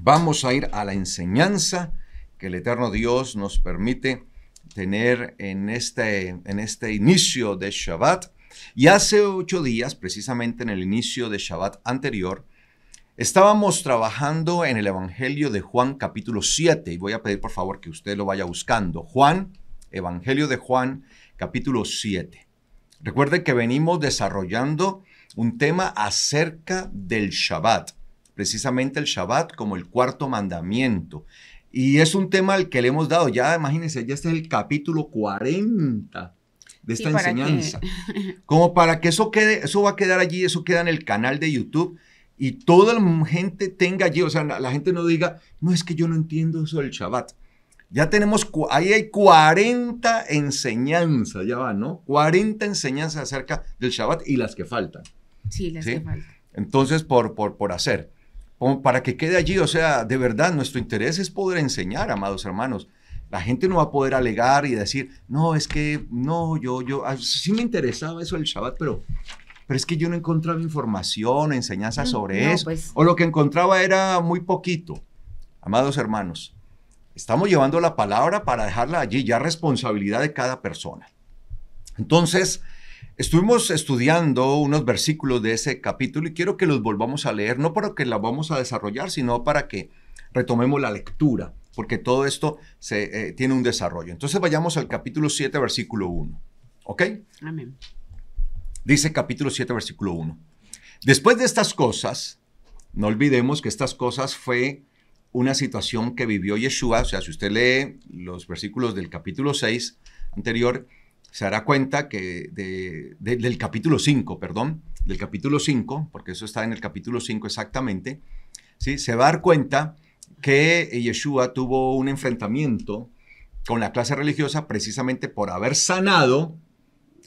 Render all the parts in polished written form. Vamos a ir a la enseñanza que el Eterno Dios nos permite tener en este inicio de Shabbat. Y hace 8 días, precisamente en el inicio de Shabbat anterior, estábamos trabajando en el Evangelio de Juan capítulo 7. Y voy a pedir por favor que usted lo vaya buscando. Evangelio de Juan capítulo 7. Recuerde que venimos desarrollando un tema acerca del Shabbat. Precisamente el Shabbat como el cuarto mandamiento. Y es un tema al que le hemos dado, ya imagínense, ya este es el capítulo 40 de esta enseñanza. Como para que eso quede, eso va a quedar allí, eso queda en el canal de YouTube y toda la gente tenga allí, o sea, la gente no diga, no, es que yo no entiendo eso del Shabbat. Ya tenemos, ahí hay 40 enseñanzas, ya va, ¿no? 40 enseñanzas acerca del Shabbat y las que faltan. Sí, las que faltan. Entonces, por hacer. Para que quede allí, o sea, de verdad, nuestro interés es poder enseñar, amados hermanos. La gente no va a poder alegar y decir, no, es que, no, yo, sí me interesaba eso del Shabbat, pero es que yo no encontraba información, enseñanza sobre eso, pues. O lo que encontraba era muy poquito. Amados hermanos, estamos llevando la palabra para dejarla allí, ya responsabilidad de cada persona. Entonces, estuvimos estudiando unos versículos de ese capítulo y quiero que los volvamos a leer, no para que la vamos a desarrollar, sino para que retomemos la lectura, porque todo esto tiene un desarrollo. Entonces vayamos al capítulo 7, versículo 1. ¿Ok? Amén. Dice capítulo 7, versículo 1. Después de estas cosas, no olvidemos que estas cosas fue una situación que vivió Yeshua. O sea, si usted lee los versículos del capítulo 6 anterior, se dará cuenta que del capítulo 5, perdón, del capítulo 5, porque eso está en el capítulo 5 exactamente, ¿sí? Se va a dar cuenta que Yeshua tuvo un enfrentamiento con la clase religiosa precisamente por haber sanado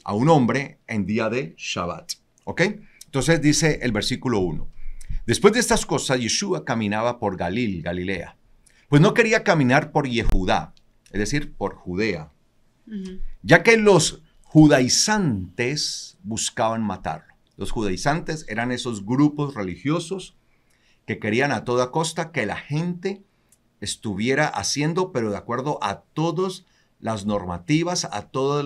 a un hombre en día de Shabbat, ¿ok? Entonces dice el versículo 1. Después de estas cosas, Yeshua caminaba por Galilea, pues no quería caminar por Yehudá, es decir, por Judea, ya que los judaizantes buscaban matarlo. Los judaizantes eran esos grupos religiosos que querían a toda costa que la gente estuviera haciendo, pero de acuerdo a todas las normativas, a todas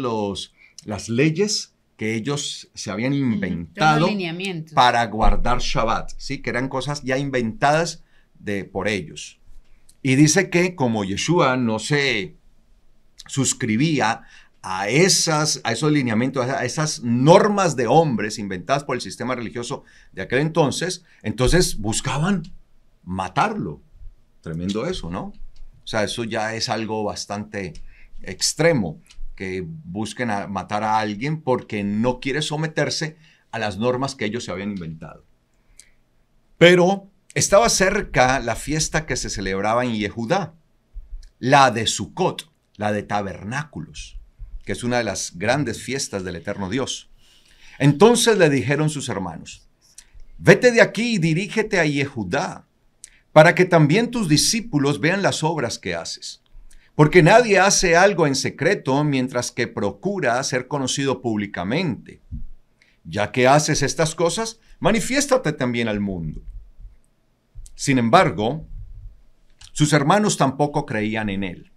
las leyes que ellos se habían inventado para guardar Shabbat, ¿sí? Que eran cosas ya inventadas por ellos. Y dice que como Yeshua no se suscribía a esos lineamientos, a esas normas de hombres inventadas por el sistema religioso de aquel entonces, buscaban matarlo. Tremendo eso, ¿no? O sea, eso ya es algo bastante extremo, que busquen matar a alguien porque no quiere someterse a las normas que ellos se habían inventado. Pero estaba cerca la fiesta que se celebraba en Yehudá, la de Sukkot, la de Tabernáculos, que es una de las grandes fiestas del Eterno Dios. Entonces le dijeron sus hermanos, vete de aquí y dirígete a Yehudá, para que también tus discípulos vean las obras que haces. Porque nadie hace algo en secreto mientras que procura ser conocido públicamente. Ya que haces estas cosas, manifiéstate también al mundo. Sin embargo, sus hermanos tampoco creían en él.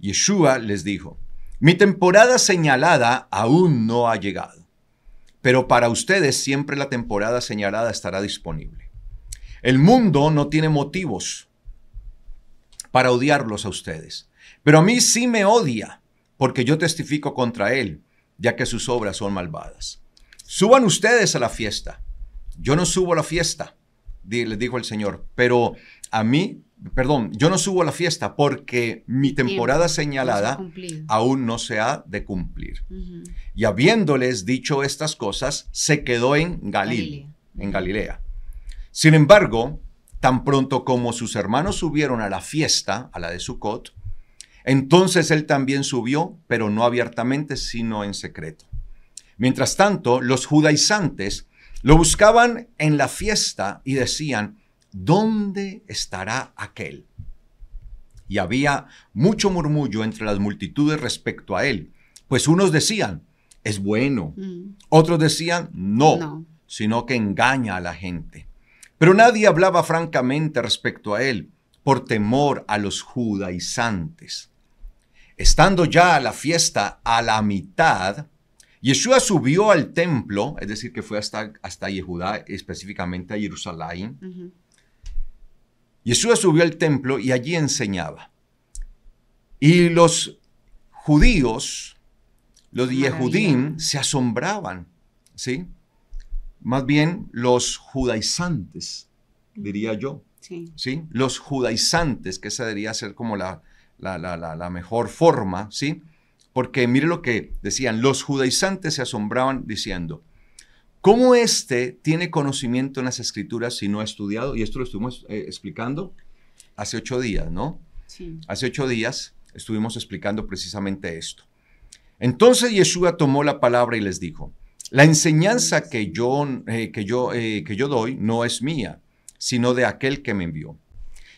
Yeshua les dijo, mi temporada señalada aún no ha llegado, pero para ustedes siempre la temporada señalada estará disponible. El mundo no tiene motivos para odiarlos a ustedes, pero a mí sí me odia, porque yo testifico contra él, ya que sus obras son malvadas. Suban ustedes a la fiesta. Yo no subo a la fiesta, les dijo el Señor, pero a mí... Perdón, yo no subo a la fiesta porque mi temporada señalada aún no se ha de cumplir. Y habiéndoles dicho estas cosas, se quedó en Galilea. Sin embargo, tan pronto como sus hermanos subieron a la fiesta, a la de Sukkot, entonces él también subió, pero no abiertamente, sino en secreto. Mientras tanto, los judaizantes lo buscaban en la fiesta y decían, ¿dónde estará aquel? Y había mucho murmullo entre las multitudes respecto a él, pues unos decían, es bueno, otros decían, no, sino que engaña a la gente. Pero nadie hablaba francamente respecto a él, por temor a los judaizantes. Estando ya la fiesta a la mitad, Yeshua subió al templo, es decir, que fue hasta Yehudá, específicamente a Jerusalén. Yeshua subió al templo y allí enseñaba. Y los judíos, los Yehudim, se asombraban, ¿sí? Más bien los judaizantes, diría yo. Sí. ¿Sí? Los judaizantes, que esa debería ser como la mejor forma, ¿sí? Porque mire lo que decían, los judaizantes se asombraban diciendo, ¿cómo éste tiene conocimiento en las Escrituras si no ha estudiado? Y esto lo estuvimos explicando hace 8 días, ¿no? Sí. Hace 8 días estuvimos explicando precisamente esto. Entonces Yeshua tomó la palabra y les dijo, la enseñanza que yo doy no es mía, sino de aquel que me envió.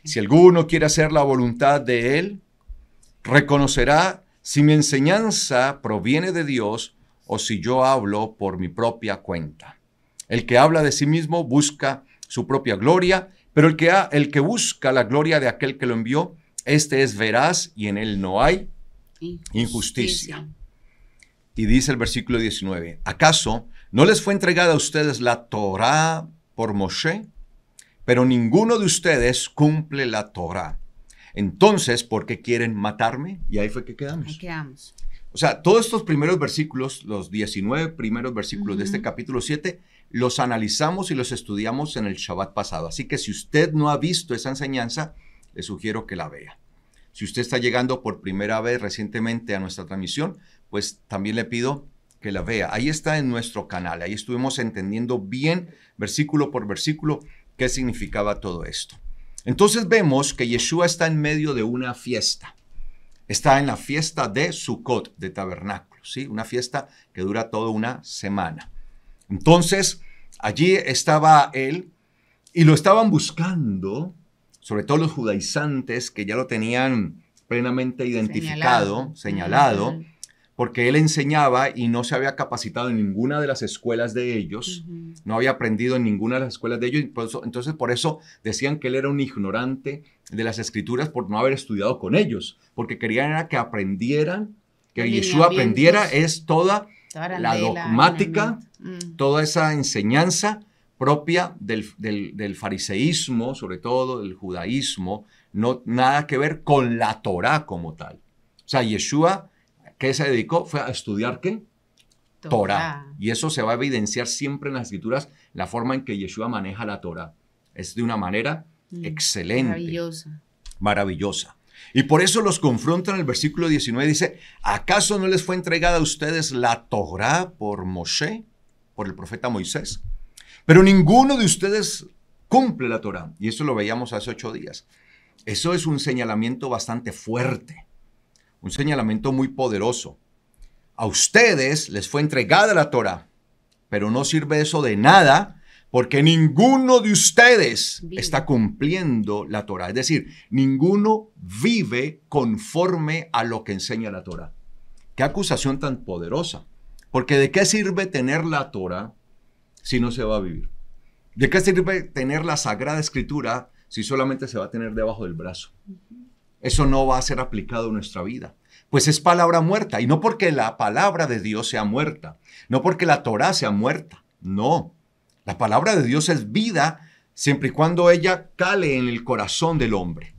Si alguno quiere hacer la voluntad de él, reconocerá si mi enseñanza proviene de Dios o si yo hablo por mi propia cuenta. El que habla de sí mismo busca su propia gloria, pero el que busca la gloria de aquel que lo envió, este es veraz y en él no hay injusticia. Y dice el versículo 19, ¿acaso no les fue entregada a ustedes la Torá por Moisés? Pero ninguno de ustedes cumple la Torá. Entonces, ¿por qué quieren matarme? Y ahí fue que quedamos. Ahí quedamos. O sea, todos estos primeros versículos, los 19 primeros versículos de este capítulo 7, los analizamos y los estudiamos en el Shabbat pasado. Así que si usted no ha visto esa enseñanza, le sugiero que la vea. Si usted está llegando por primera vez recientemente a nuestra transmisión, pues también le pido que la vea. Ahí está en nuestro canal. Ahí estuvimos entendiendo bien, versículo por versículo, ¿qué significaba todo esto? Entonces vemos que Yeshua está en medio de una fiesta. Está en la fiesta de Sukkot, de Tabernáculos, ¿sí? Una fiesta que dura toda una semana. Entonces, allí estaba él y lo estaban buscando, sobre todo los judaizantes que ya lo tenían plenamente identificado, señalado porque él enseñaba y no se había capacitado en ninguna de las escuelas de ellos, no había aprendido en ninguna de las escuelas de ellos, entonces por eso decían que él era un ignorante de las Escrituras por no haber estudiado con ellos, porque querían era que aprendieran, que Yeshua aprendiera es toda la dogmática, toda esa enseñanza propia del fariseísmo, sobre todo del judaísmo, no, nada que ver con la Torá como tal. O sea, Yeshua, ¿qué se dedicó? Fue a estudiar, ¿qué? Torá. Y eso se va a evidenciar siempre en las Escrituras, la forma en que Yeshua maneja la Torá. Es de una manera excelente. Maravillosa. Maravillosa. Y por eso los confronta en el versículo 19, dice, ¿acaso no les fue entregada a ustedes la Torá por Moisés, por el profeta Moisés? Pero ninguno de ustedes cumple la Torá. Y eso lo veíamos hace 8 días. Eso es un señalamiento bastante fuerte. Un señalamiento muy poderoso. A ustedes les fue entregada la Torá, pero no sirve eso de nada porque ninguno de ustedes está cumpliendo la Torá. Es decir, ninguno vive conforme a lo que enseña la Torá. Qué acusación tan poderosa. Porque ¿de qué sirve tener la Torá si no se va a vivir? ¿De qué sirve tener la Sagrada Escritura si solamente se va a tener debajo del brazo? Eso no va a ser aplicado en nuestra vida. Pues es palabra muerta. Y no porque la palabra de Dios sea muerta. No porque la Torá sea muerta. No. La palabra de Dios es vida siempre y cuando ella cale en el corazón del hombre.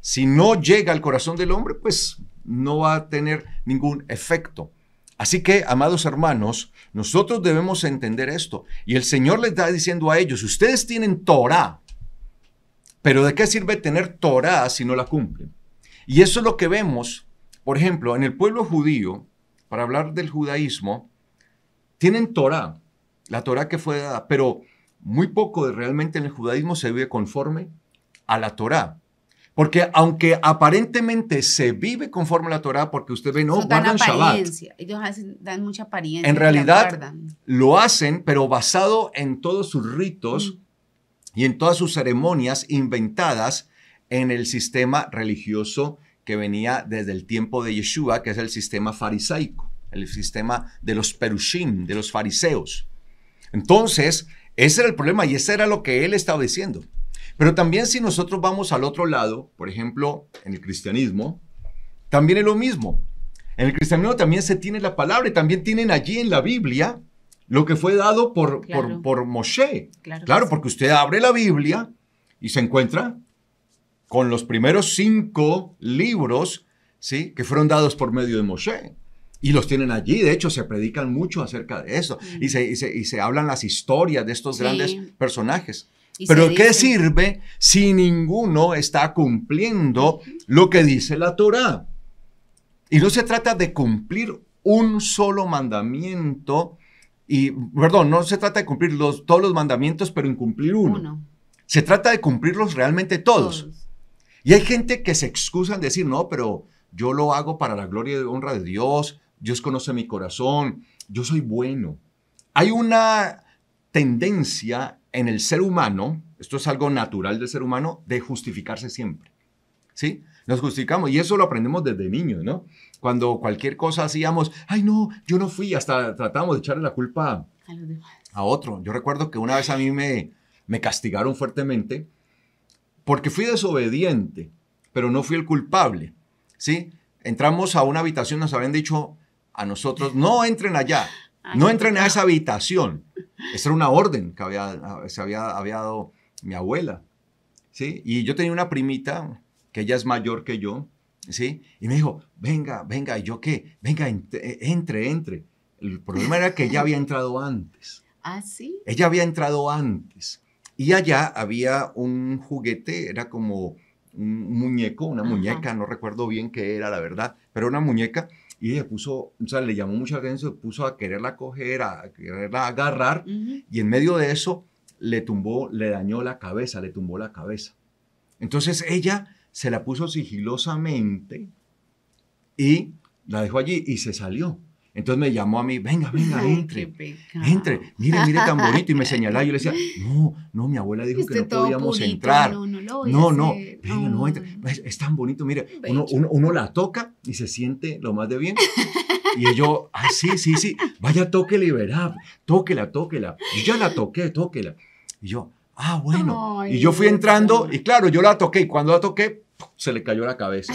Si no llega al corazón del hombre, pues no va a tener ningún efecto. Así que, amados hermanos, nosotros debemos entender esto. Y el Señor les está diciendo a ellos, ustedes tienen Torá. Pero ¿de qué sirve tener Torá si no la cumplen? Y eso es lo que vemos, por ejemplo, en el pueblo judío, para hablar del judaísmo, tienen Torá, la Torá que fue dada, pero muy poco realmente en el judaísmo se vive conforme a la Torá. Porque aunque aparentemente se vive conforme a la Torá, porque usted ve, no, guardan Shabbat. Ellos dan mucha apariencia. En realidad lo hacen, pero basado en todos sus ritos y en todas sus ceremonias inventadas en el sistema religioso que venía desde el tiempo de Yeshua, que es el sistema farisaico, el sistema de los perushim, de los fariseos. Entonces, Ese era el problema y ese era lo que él estaba diciendo. Pero también si nosotros vamos al otro lado, por ejemplo, en el cristianismo, también es lo mismo. En el cristianismo también se tiene la palabra y también tienen allí en la Biblia lo que fue dado por Moisés. Claro, porque usted abre la Biblia y se encuentra con los primeros 5 libros, ¿sí?, que fueron dados por medio de Moisés. Y los tienen allí, de hecho se predican mucho acerca de eso, y se hablan las historias de estos grandes personajes. Pero ¿qué sirve si ninguno está cumpliendo lo que dice la Torá? Y no se trata de cumplir un solo mandamiento, no se trata de cumplir todos los mandamientos, pero incumplir uno. Se trata de cumplirlos realmente todos. Y hay gente que se excusa en decir, no, pero yo lo hago para la gloria y honra de Dios, Dios conoce mi corazón, yo soy bueno. Hay una tendencia en el ser humano, esto es algo natural del ser humano, de justificarse siempre, ¿sí? Nos justificamos y eso lo aprendemos desde niños, ¿no? Cuando cualquier cosa hacíamos, ay no, yo no fui, hasta tratamos de echarle la culpa a otro. Yo recuerdo que una vez a mí me castigaron fuertemente porque fui desobediente, pero no fui el culpable, ¿sí? Entramos a una habitación, nos habían dicho a nosotros, no entren allá, no entren a esa habitación. Esa era una orden que había dado mi abuela, ¿sí? Y yo tenía una primita, que ella es mayor que yo, ¿sí? Y me dijo, venga, ¿y yo qué? Venga, entre. El problema era que ella había entrado antes. ¿Ah, sí? Ella había entrado antes. Y allá había un juguete, era como un muñeco, una muñeca, no recuerdo bien qué era, la verdad, pero una muñeca, y ella puso, le llamó mucha atención, se puso a quererla coger, a quererla agarrar, y en medio de eso le dañó la cabeza, le tumbó la cabeza. Entonces ella se la puso sigilosamente y la dejó allí y se salió. Entonces me llamó a mí, venga, entre, mire tan bonito, y me señalaba. Yo le decía, no, mi abuela dijo que no podíamos entrar. No, venga, no entre, es tan bonito, mire, uno la toca y se siente lo más de bien. Y yo, sí, vaya, tóquela y verá, tóquela, yo ya la toqué, tóquela. Y yo, bueno, y yo fui entrando y claro, yo la toqué y cuando la toqué, se le cayó la cabeza.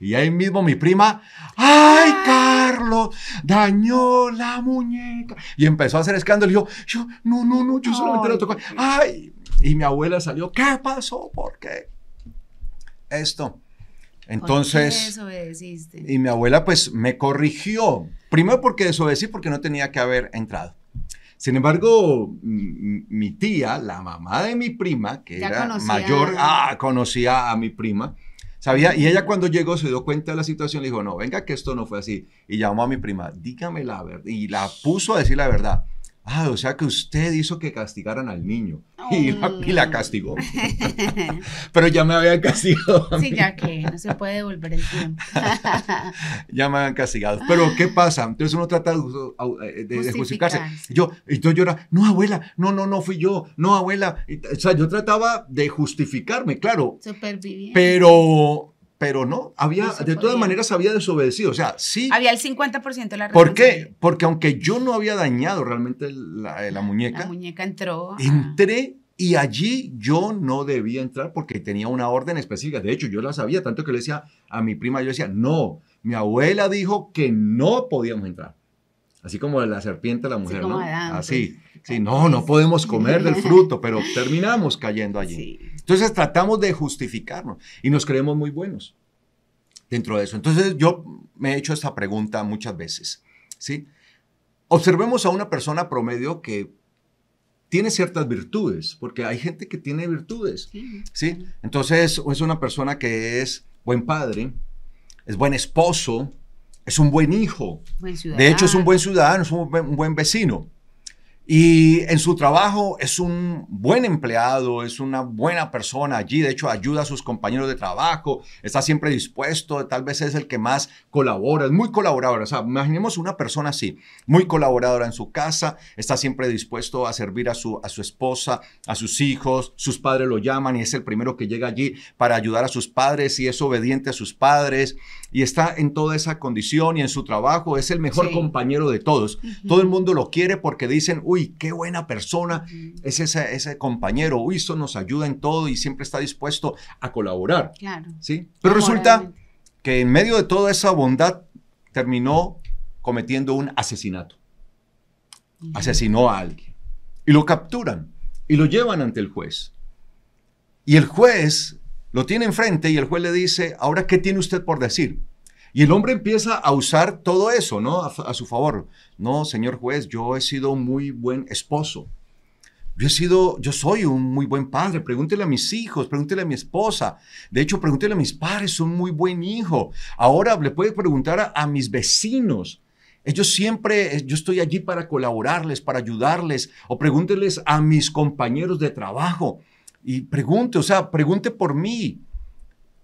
Y ahí mismo mi prima, ¡ay, Carlos! Dañó la muñeca. Y empezó a hacer escándalo. Y yo no, yo solamente lo tocaba. ¡Ay! Y mi abuela salió, ¿qué pasó? ¿Por qué? Esto. Entonces, ¿por qué desobedeciste? Y mi abuela pues me corrigió. Primero porque desobedecí, porque no tenía que haber entrado. Sin embargo, mi tía, la mamá de mi prima, que era mayor, conocía a mi prima. Sabía, y ella cuando llegó se dio cuenta de la situación, le dijo, no, venga que esto no fue así. Y llamó a mi prima, dígame la verdad. Y la puso a decir la verdad. O sea que usted hizo que castigaran al niño. Y la castigó. Pero ya me habían castigado a mí. Sí, ya que no se puede devolver el tiempo. Ya me habían castigado. Pero ¿qué pasa? Entonces uno trata de justificarse. Entonces yo era, no abuela, no fui yo, no abuela. O sea, yo trataba de justificarme, claro. Superviviente. Pero no, de todas maneras había desobedecido, o sea, sí. Había el 50% de la responsabilidad. ¿Por qué? Porque aunque yo no había dañado realmente la muñeca. La muñeca entró. Entré y allí yo no debía entrar porque tenía una orden específica. De hecho, yo la sabía, tanto que le decía a mi prima, yo decía, no, mi abuela dijo que no podíamos entrar. Así como la serpiente a la mujer, ¿no? Así, sí, no podemos comer del fruto, pero terminamos cayendo allí. Sí. Entonces tratamos de justificarnos y nos creemos muy buenos dentro de eso. Entonces yo me he hecho esta pregunta muchas veces, ¿sí? Observemos a una persona promedio que tiene ciertas virtudes, porque hay gente que tiene virtudes, ¿sí? Entonces es una persona que es buen padre, es buen esposo, es un buen hijo, de hecho es un buen ciudadano, es un buen vecino. Y en su trabajo es un buen empleado, es una buena persona allí, de hecho ayuda a sus compañeros de trabajo, está siempre dispuesto, tal vez es el que más colabora, es muy colaborador. O sea, imaginemos una persona así, muy colaboradora en su casa, está siempre dispuesto a servir a su esposa, a sus hijos, sus padres lo llaman y es el primero que llega allí para ayudar a sus padres y es obediente a sus padres. Y está en toda esa condición y en su trabajo es el mejor compañero de todos. Todo el mundo lo quiere porque dicen, uy, uy, qué buena persona es ese compañero, uy, esto nos ayuda en todo y siempre está dispuesto a colaborar. Claro. ¿Sí? Pero resulta que en medio de toda esa bondad terminó cometiendo un asesinato. Asesinó a alguien y lo capturan y lo llevan ante el juez. Y el juez lo tiene enfrente y el juez le dice, ahora, ¿qué tiene usted por decir? Y el hombre empieza a usar todo eso, ¿no? A su favor. No, señor juez, yo he sido un muy buen esposo. Yo soy un muy buen padre. Pregúntele a mis hijos, pregúntele a mi esposa. De hecho, pregúntele a mis padres, soy un muy buen hijo. Ahora le puede preguntar a mis vecinos. Yo estoy allí para colaborarles, para ayudarles. O pregúnteles a mis compañeros de trabajo. Y pregunte, o sea, pregunte por mí.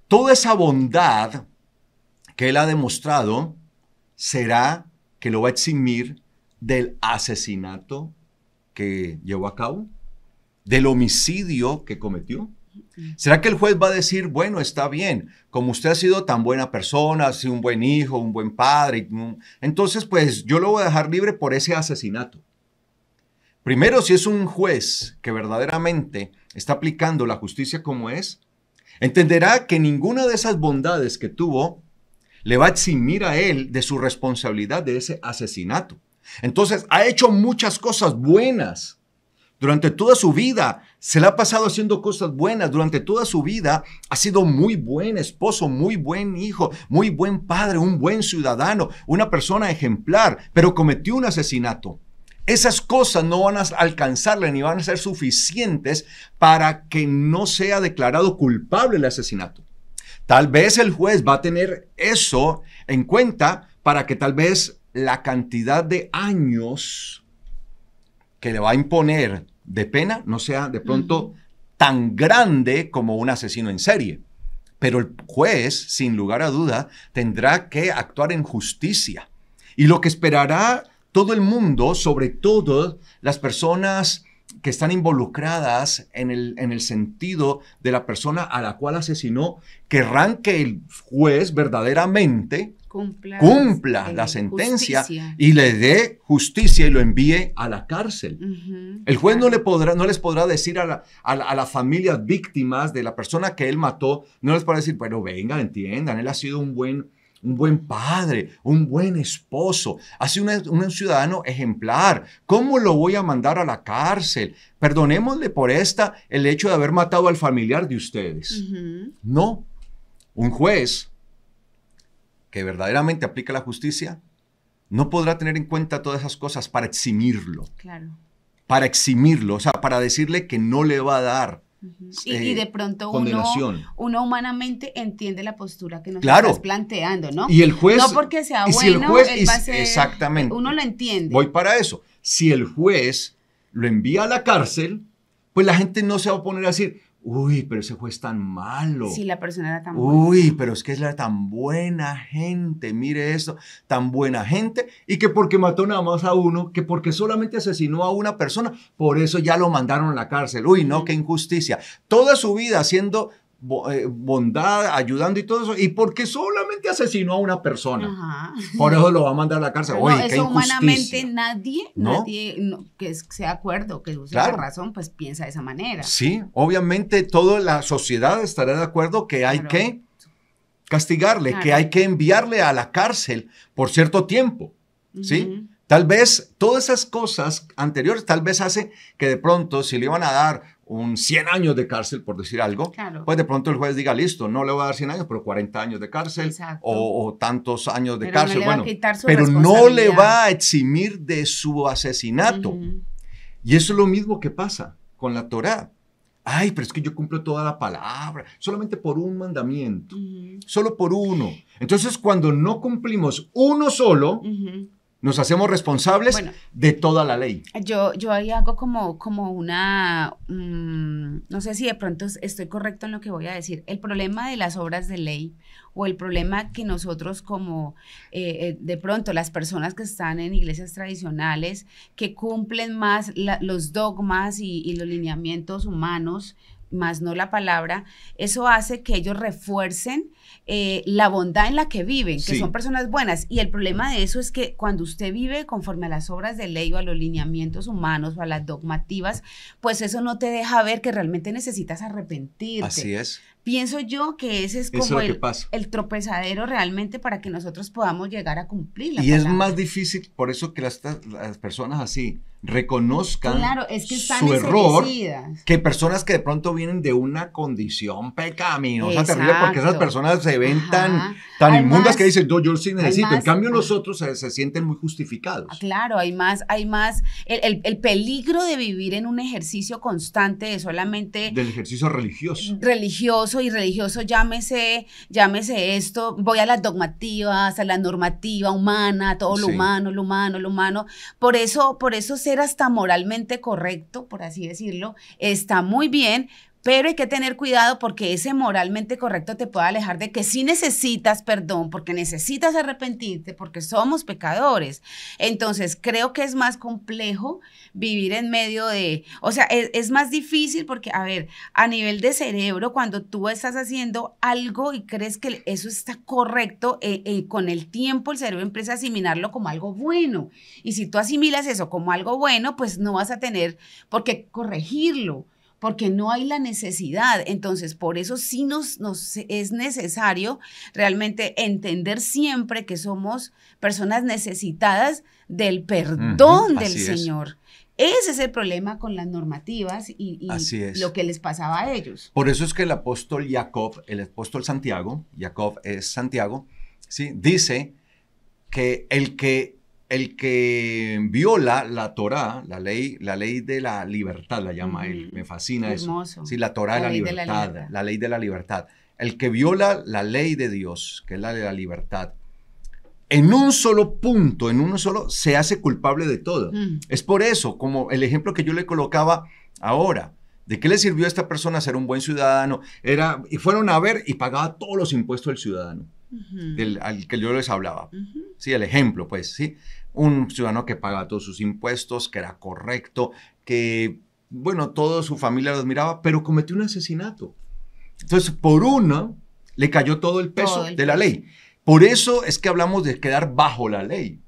Toda esa bondad que él ha demostrado será que lo va a eximir del asesinato que llevó a cabo, del homicidio que cometió. ¿Será que el juez va a decir, bueno, está bien, como usted ha sido tan buena persona, ha sido un buen hijo, un buen padre, entonces pues yo lo voy a dejar libre por ese asesinato? Primero, si es un juez que verdaderamente está aplicando la justicia como es, entenderá que ninguna de esas bondades que tuvo le va a eximir a él de su responsabilidad de ese asesinato. Entonces, ha hecho muchas cosas buenas. Durante toda su vida se la ha pasado haciendo cosas buenas. Durante toda su vida ha sido muy buen esposo, muy buen hijo, muy buen padre, un buen ciudadano, una persona ejemplar, pero cometió un asesinato. Esas cosas no van a alcanzarle ni van a ser suficientes para que no sea declarado culpable el asesinato. Tal vez el juez va a tener eso en cuenta para que tal vez la cantidad de años que le va a imponer de pena no sea de pronto tan grande como un asesino en serie. Pero el juez, sin lugar a duda, tendrá que actuar en justicia. Y lo que esperará todo el mundo, sobre todo las personas que están involucradas en el sentido de la persona a la cual asesinó, querrán que el juez verdaderamente cumpla la sentencia y le dé justicia y lo envíe a la cárcel. El juez no les podrá decir a las familias víctimas de la persona que él mató, no les podrá decir, pero venga, entiendan, él ha sido un buen padre, un buen esposo, ha sido un ciudadano ejemplar. ¿Cómo lo voy a mandar a la cárcel? Perdonémosle por el hecho de haber matado al familiar de ustedes. No, un juez que verdaderamente aplica la justicia no podrá tener en cuenta todas esas cosas para eximirlo. Claro. Para eximirlo, o sea, para decirle que no le va a dar. Y de pronto uno humanamente entiende la postura que nos estás planteando, ¿no? Y el juez, no porque sea bueno, si el juez, él va a ser, exactamente, uno lo entiende. Voy para eso. Si el juez lo envía a la cárcel, pues la gente no se va a poner a decir, uy, pero ese juez tan malo. Sí, la persona era tan buena. Uy, pero es que era tan buena gente, mire eso, tan buena gente. Y que porque mató nada más a uno, que porque solamente asesinó a una persona, por eso ya lo mandaron a la cárcel. Uy, no, qué injusticia. Toda su vida haciendo bondad, ayudando y todo eso, y porque solamente asesinó a una persona. Por eso lo va a mandar a la cárcel. Oye, no, qué injusticia. Humanamente nadie que sea de acuerdo, que use su razón, pues piensa de esa manera. Sí, obviamente toda la sociedad estará de acuerdo que hay que castigarle, que hay que enviarle a la cárcel por cierto tiempo, ¿sí? Tal vez todas esas cosas anteriores, tal vez hace que de pronto si le iban a dar un 100 años de cárcel, por decir algo, pues de pronto el juez diga, listo, no le voy a dar 100 años, pero 40 años de cárcel o tantos años de cárcel. Pero no le va a eximir de su asesinato. Y eso es lo mismo que pasa con la Torá. Ay, pero es que yo cumplo toda la palabra, solamente por un mandamiento, solo por uno. Entonces, cuando no cumplimos uno solo, nos hacemos responsables de toda la ley. Yo ahí hago como una, no sé si de pronto estoy correcto en lo que voy a decir. El problema de las obras de ley o el problema que nosotros como de pronto las personas que están en iglesias tradicionales, que cumplen más los dogmas y los lineamientos humanos, más no la palabra, eso hace que ellos refuercen la bondad en la que viven, que sí, son personas buenas. Y el problema de eso es que cuando usted vive conforme a las obras de ley o a los lineamientos humanos o a las dogmativas, pues eso no te deja ver que realmente necesitas arrepentirte. Así es. Pienso yo que ese es como el tropezadero realmente para que nosotros podamos llegar a cumplir la palabra. Es más difícil, por eso que las personas así reconozcan su error, que personas que de pronto vienen de una condición pecaminosa terrible, porque esas personas se ven tan inmundas que dicen, yo sí necesito. En cambio nosotros se sienten muy justificados. Claro, hay más el peligro de vivir en un ejercicio constante de solamente del ejercicio religioso. Religioso, llámese esto, voy a las dogmativas, a la normativa humana, todo lo humano, lo humano. Por eso ser hasta moralmente correcto, por así decirlo, está muy bien, pero hay que tener cuidado porque ese moralmente correcto te puede alejar de que sí necesitas perdón, porque necesitas arrepentirte, porque somos pecadores. Entonces, creo que es más complejo vivir en medio de... O sea, es más difícil porque, a ver, a nivel de cerebro, cuando tú estás haciendo algo y crees que eso está correcto, con el tiempo el cerebro empieza a asimilarlo como algo bueno. Y si tú asimilas eso como algo bueno, pues no vas a tener por qué corregirlo, porque no hay la necesidad. Entonces, por eso sí nos es necesario realmente entender siempre que somos personas necesitadas del perdón del Señor. Ese es el problema con las normativas y lo que les pasaba a ellos. Por eso es que el apóstol Jacob, el apóstol Santiago, Jacob es Santiago, ¿sí?, dice que el que viola la Torá, la ley de la libertad, la llama él, me fascina eso. Sí, la Torá de la libertad, la ley de la libertad. El que viola la ley de Dios, que es la de la libertad, en un solo punto, se hace culpable de todo. Es por eso, como el ejemplo que yo le colocaba ahora, ¿de qué le sirvió a esta persona ser un buen ciudadano? Y fueron a ver y pagaba todos los impuestos del ciudadano, al que yo les hablaba. Sí, el ejemplo, pues, sí. Un ciudadano que pagaba todos sus impuestos, que era correcto, que, bueno, toda su familia lo admiraba, pero cometió un asesinato. Entonces, por una, le cayó todo el peso de la ley. Por eso es que hablamos de quedar bajo la ley.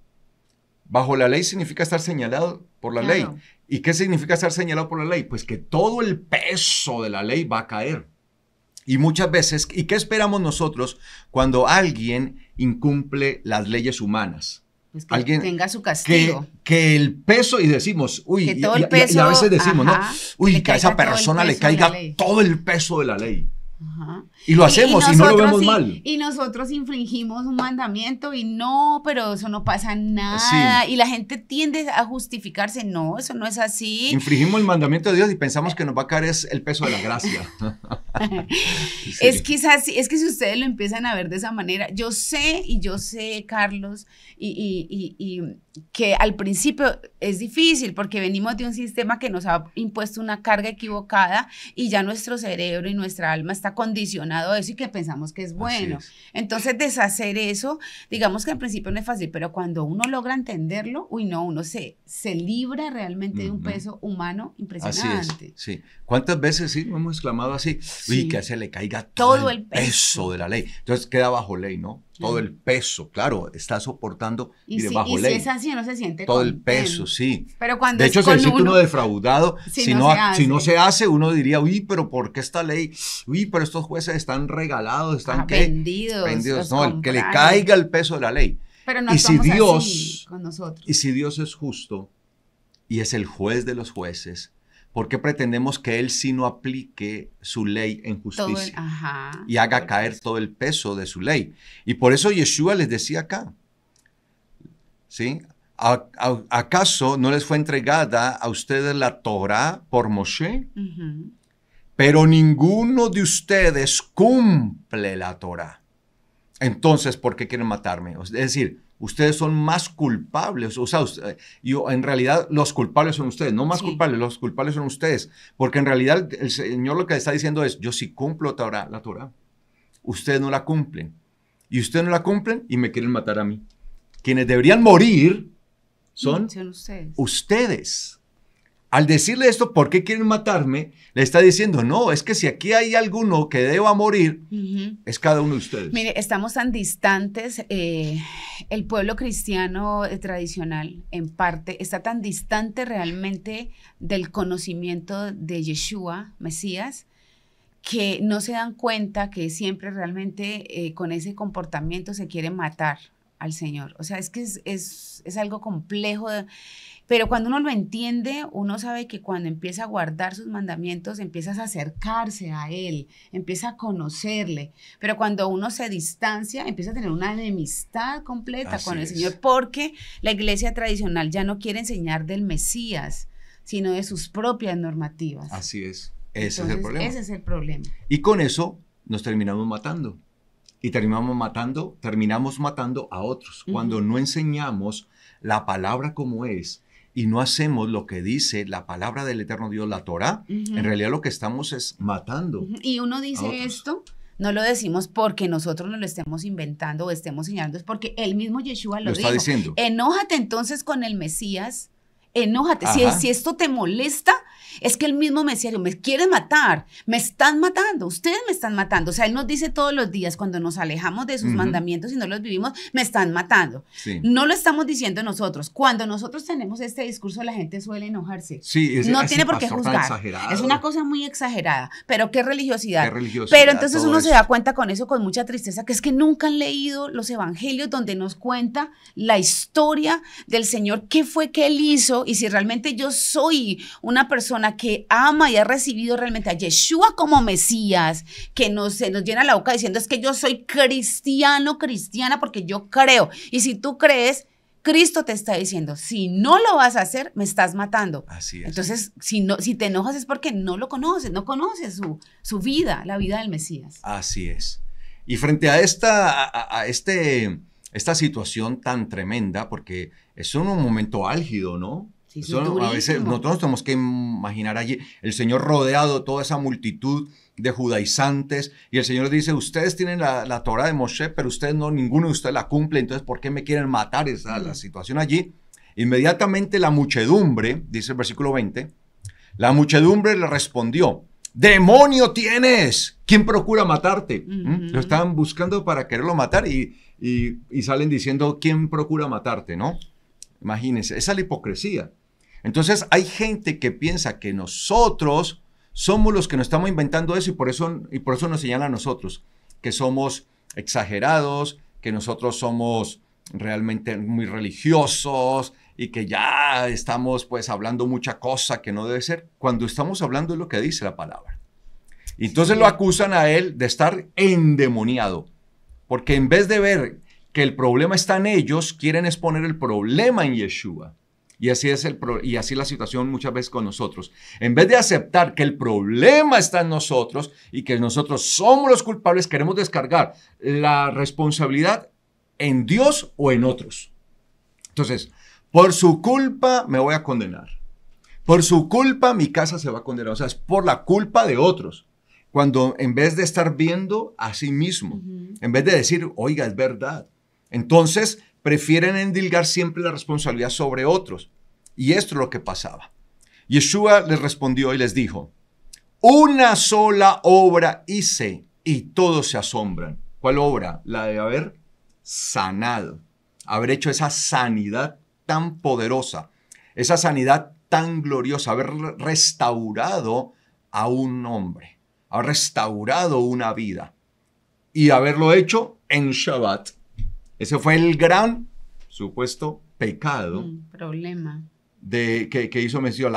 Bajo la ley significa estar señalado por la ley. ¿Y qué significa estar señalado por la ley? Pues que todo el peso de la ley va a caer. Y muchas veces, ¿y qué esperamos nosotros cuando alguien incumple las leyes humanas? Pues que alguien tenga su castigo. Que el peso, y decimos, uy, que todo el peso, y a veces decimos, ¿no? Uy, que a esa persona le caiga todo el peso de la ley. Y lo hacemos y nosotros, no lo vemos mal. Y nosotros infringimos un mandamiento y no, pero eso no pasa nada. Y la gente tiende a justificarse, no, eso no es así. Infringimos el mandamiento de Dios y pensamos que nos va a caer el peso de la gracia. Es que si ustedes lo empiezan a ver de esa manera, yo sé, Carlos, y que al principio es difícil porque venimos de un sistema que nos ha impuesto una carga equivocada y ya nuestro cerebro y nuestra alma está condicionado a eso y que pensamos que es bueno. Entonces, deshacer eso, digamos que al principio no es fácil, pero cuando uno logra entenderlo, uy, no, uno se libra realmente de un peso humano impresionante. Sí. ¿Cuántas veces no hemos exclamado así? Uy, que se le caiga todo el peso de la ley. Entonces, queda bajo ley, ¿no? Todo el peso, claro, está soportando y bajo ley. Y si es así, no se siente todo el peso, Pero cuando de hecho, se siente uno defraudado. Si no se hace, uno diría, uy, pero ¿por qué esta ley? Uy, pero estos jueces están regalados, están vendidos. No, el que le caiga el peso de la ley. Pero no somos así con nosotros. Y si Dios es justo y es el juez de los jueces, ¿por qué pretendemos que Él sí no aplique su ley en justicia y haga caer todo el peso de su ley? Y por eso Yeshua les decía acá, ¿sí? ¿Acaso no les fue entregada a ustedes la Torá por Moisés? Pero ninguno de ustedes cumple la Torá. Entonces, ¿por qué quieren matarme? Es decir, ustedes son más culpables, o sea, en realidad los culpables son ustedes, no más culpables, los culpables son ustedes, porque en realidad el Señor lo que está diciendo es, yo sí cumplo la Torá, ustedes no la cumplen, y ustedes no la cumplen y me quieren matar a mí. Quienes deberían morir son ustedes. Al decirle esto, ¿por qué quieren matarme? Le está diciendo, no, es que si aquí hay alguno que deba morir, es cada uno de ustedes. Mire, estamos tan distantes, el pueblo cristiano tradicional, en parte, está tan distante realmente del conocimiento de Yeshua, Mesías, que no se dan cuenta que siempre realmente con ese comportamiento se quiere matar al Señor. O sea, es que es algo complejo, pero cuando uno lo entiende, uno sabe que cuando empieza a guardar sus mandamientos, empiezas a acercarse a Él, empieza a conocerle, pero cuando uno se distancia, empieza a tener una enemistad completa con el Señor, porque la iglesia tradicional ya no quiere enseñar del Mesías, sino de sus propias normativas. Así es, ese es el problema. Ese es el problema. Y con eso nos terminamos matando. Y terminamos matando a otros. Cuando no enseñamos la palabra como es y no hacemos lo que dice la palabra del Eterno Dios, la Torá, en realidad lo que estamos es matando. Y uno dice esto, no lo decimos porque nosotros nos lo estemos inventando o estemos enseñando, es porque el mismo Yeshua lo dijo. Está diciendo. Enójate entonces con el Mesías. Enójate, si esto te molesta, es que el mismo Mesías, me quieren matar, me están matando, ustedes me están matando. O sea, Él nos dice todos los días, cuando nos alejamos de sus mandamientos y no los vivimos, me están matando. Sí. No lo estamos diciendo nosotros. Cuando nosotros tenemos este discurso, la gente suele enojarse. Sí, no tiene por qué juzgar. Es una cosa muy exagerada, pero qué religiosidad. Qué religiosidad, pero entonces uno se da cuenta con eso, con mucha tristeza, que es que nunca han leído los evangelios donde nos cuenta la historia del Señor, qué fue que Él hizo. Y si realmente yo soy una persona que ama y ha recibido realmente a Yeshua como Mesías, que se nos llena la boca diciendo es que yo soy cristiano, cristiana, porque yo creo. Y si tú crees, Cristo te está diciendo, si no lo vas a hacer, me estás matando. Así es. Entonces, si te enojas es porque no lo conoces, no conoces su vida, la vida del Mesías. Así es. Y frente a esta situación tan tremenda, porque es un momento álgido, ¿no? Sí, a veces nosotros nos tenemos que imaginar allí el Señor rodeado, toda esa multitud de judaizantes, y el Señor dice, ustedes tienen la Torá de Moisés, pero ustedes no, ninguno de ustedes la cumple, entonces ¿por qué me quieren matar? Esa la situación allí. Inmediatamente la muchedumbre, dice el versículo 20, la muchedumbre le respondió, ¡demonio tienes! ¿Quién procura matarte? Lo estaban buscando para quererlo matar y salen diciendo, ¿quién procura matarte? ¿No? Imagínense, esa es la hipocresía. Entonces hay gente que piensa que nosotros somos los que nos estamos inventando eso y por eso nos señalan a nosotros, que somos exagerados, que nosotros somos realmente muy religiosos, y que ya estamos pues hablando mucha cosa que no debe ser, cuando estamos hablando de lo que dice la palabra. Y entonces lo acusan a él de estar endemoniado, porque en vez de ver que el problema está en ellos, quieren exponer el problema en Yeshua. Y así es la situación muchas veces con nosotros. En vez de aceptar que el problema está en nosotros y que nosotros somos los culpables, queremos descargar la responsabilidad en Dios o en otros. Entonces, por su culpa me voy a condenar. Por su culpa mi casa se va a condenar. O sea, es por la culpa de otros. Cuando en vez de estar viendo a sí mismo, en vez de decir, oiga, es verdad. Entonces, prefieren endilgar siempre la responsabilidad sobre otros. Y esto es lo que pasaba. Yeshua les respondió y les dijo, una sola obra hice y todos se asombran. ¿Cuál obra? La de haber sanado. Haber hecho esa sanidad tan poderosa, esa sanidad tan gloriosa, haber restaurado a un hombre, haber restaurado una vida y haberlo hecho en Shabbat. Ese fue el gran, supuesto, pecado. Problema. Que hizo Mesías,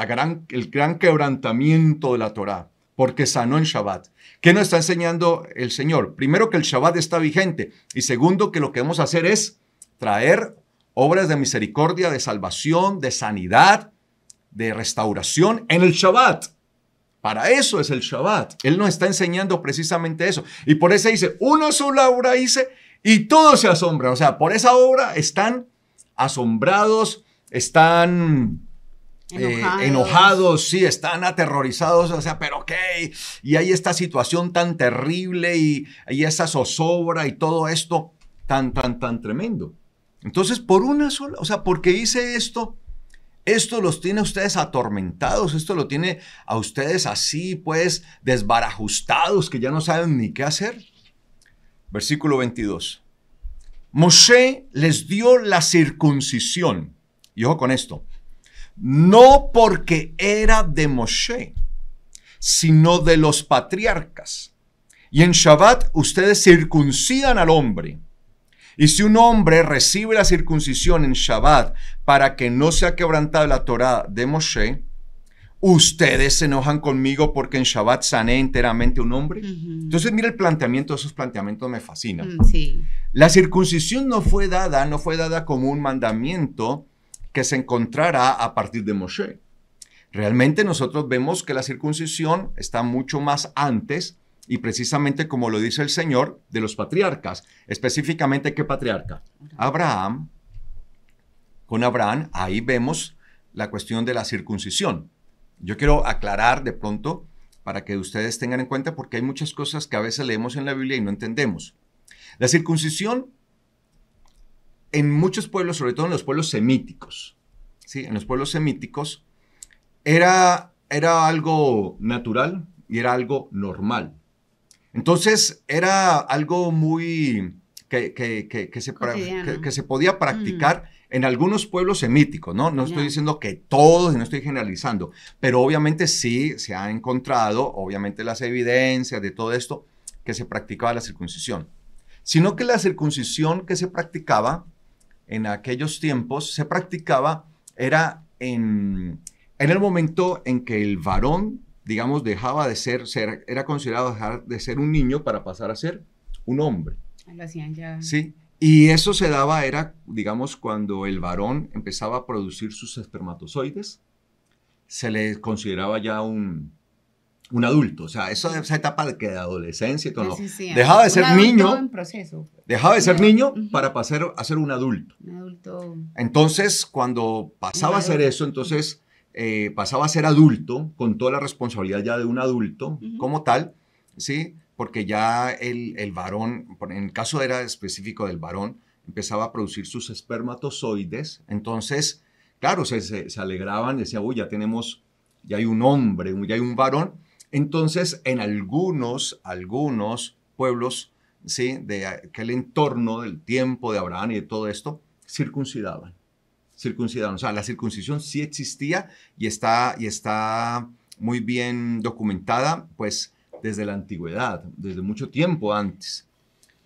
el gran quebrantamiento de la Torá, porque sanó en Shabbat. ¿Qué nos está enseñando el Señor? Primero, que el Shabbat está vigente, y segundo, que lo que vamos a hacer es traer obras de misericordia, de salvación, de sanidad, de restauración en el Shabbat. Para eso es el Shabbat. Él nos está enseñando precisamente eso. Y por eso dice, una sola obra hice y todos se asombran. O sea, por esa obra están asombrados, están enojados, sí, están aterrorizados. O sea, ¿pero qué? Y hay esta situación tan terrible y esa zozobra y todo esto tan tremendo. Entonces, por una sola, o sea, porque hice esto, Esto los tiene a ustedes atormentados, esto lo tiene a ustedes así, pues, desbarajustados, que ya no saben ni qué hacer. Versículo 22. Moisés les dio la circuncisión. Y ojo con esto. No porque era de Moisés, sino de los patriarcas. Y en Shabbat ustedes circuncidan al hombre. Y si un hombre recibe la circuncisión en Shabbat para que no sea quebrantada la Torá de Moshe, ¿ustedes se enojan conmigo porque en Shabbat sané enteramente un hombre? Entonces, mira el planteamiento, esos planteamientos me fascinan. La circuncisión no fue dada como un mandamiento que se encontrará a partir de Moshe. Realmente nosotros vemos que la circuncisión está mucho más antes. Y precisamente como lo dice el Señor, de los patriarcas. Específicamente, ¿qué patriarca? Abraham. Con Abraham, ahí vemos la cuestión de la circuncisión. Yo quiero aclarar de pronto, para que ustedes tengan en cuenta, porque hay muchas cosas que a veces leemos en la Biblia y no entendemos. La circuncisión, en muchos pueblos, sobre todo en los pueblos semíticos, ¿sí? En los pueblos semíticos, era algo natural y era algo normal. Entonces, era algo muy que se podía practicar en algunos pueblos semíticos, ¿no? No estoy diciendo que todos, no estoy generalizando, pero obviamente sí se han encontrado, obviamente, las evidencias de todo esto, que se practicaba la circuncisión. Sino que la circuncisión que se practicaba en aquellos tiempos, se practicaba, era en el momento en que el varón, digamos, dejaba de ser, era considerado dejar de ser un niño para pasar a ser un hombre. Lo hacían ya. Sí, y eso se daba, era, digamos, cuando el varón empezaba a producir sus espermatozoides, se le consideraba ya un adulto. O sea, esa etapa de adolescencia y todo. Sí, dejaba de ser niño. En proceso. Dejaba de ser niño para pasar a ser un adulto. Un adulto. Entonces, cuando pasaba a ser eso, entonces... pasaba a ser adulto, con toda la responsabilidad ya de un adulto como tal, ¿sí? Porque ya el varón, en el caso era específico del varón, empezaba a producir sus espermatozoides. Entonces, claro, se alegraban, decían, uy, ya tenemos, ya hay un hombre, ya hay un varón. Entonces, en algunos pueblos, ¿sí? De aquel entorno del tiempo de Abraham y de todo esto, circuncidaban. O sea, la circuncisión sí existía y está muy bien documentada, pues, desde la antigüedad, desde mucho tiempo antes.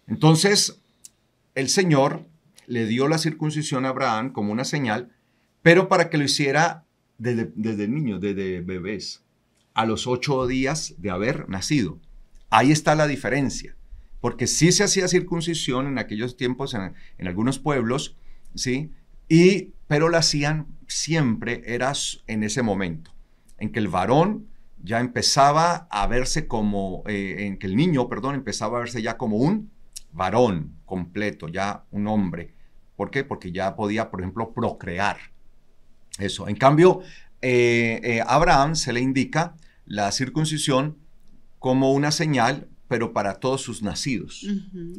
Entonces, el Señor le dio la circuncisión a Abraham como una señal, pero para que lo hiciera desde niño, desde bebés, a los 8 días de haber nacido. Ahí está la diferencia, porque sí se hacía circuncisión en aquellos tiempos, en algunos pueblos, ¿sí? Pero lo hacían siempre, era en ese momento, en que el varón ya empezaba a verse como, en que el niño, perdón, empezaba a verse ya como un varón completo, ya un hombre. ¿Por qué? Porque ya podía, por ejemplo, procrear. Eso. En cambio, a Abraham se le indica la circuncisión como una señal, pero para todos sus nacidos.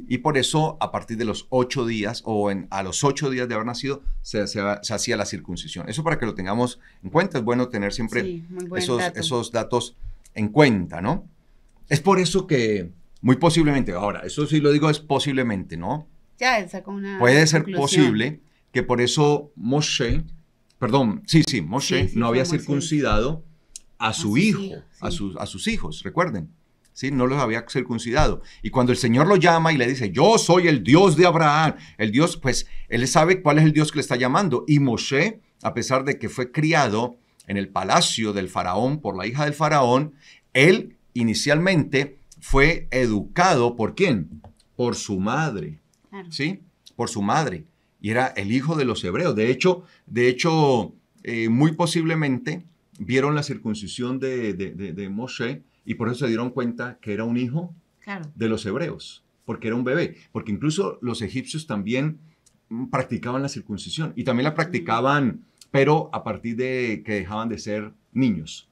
Y por eso, a partir de los 8 días, o a los 8 días de haber nacido, se hacía la circuncisión. Eso para que lo tengamos en cuenta. Es bueno tener siempre esos datos en cuenta, ¿no? Es por eso que, muy posiblemente, ahora, eso sí lo digo, es posiblemente, ¿no? Ya, sacó una puede ser conclusión. Posible que por eso Moshe no había circuncidado a su hijo, a sus hijos, recuerden. ¿Sí? No los había circuncidado. Y cuando el Señor lo llama y le dice, yo soy el Dios de Abraham, el Dios, pues él sabe cuál es el Dios que le está llamando. Y Moshe, a pesar de que fue criado en el palacio del faraón por la hija del faraón, él inicialmente fue educado, ¿por quién? Por su madre, ¿sí? Por su madre. Y era el hijo de los hebreos. De hecho, muy posiblemente vieron la circuncisión de Moshe. Y por eso se dieron cuenta que era un hijo de los hebreos, porque era un bebé. Porque incluso los egipcios también practicaban la circuncisión. Y también la practicaban, pero a partir de que dejaban de ser niños.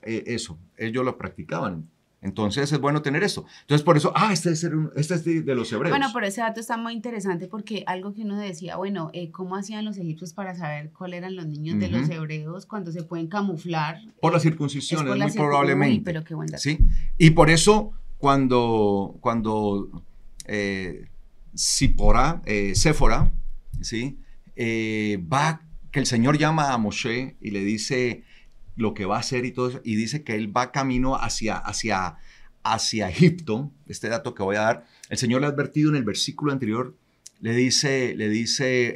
Eso, ellos lo practicaban. Entonces es bueno tener eso. Entonces por eso, este es de los hebreos. Bueno, pero ese dato está muy interesante porque algo que uno decía, bueno, ¿cómo hacían los egipcios para saber cuáles eran los niños de los hebreos cuando se pueden camuflar? Por la circuncisión, es por la circuncisión, probablemente. Uy, pero qué buen dato. ¿Sí? Y por eso cuando Tzipporah, Sefora, ¿sí? Que el Señor llama a Moisés y le dice lo que va a hacer y todo eso, y dice que él va camino hacia Egipto. Este dato que voy a dar, el Señor le ha advertido en el versículo anterior, le dice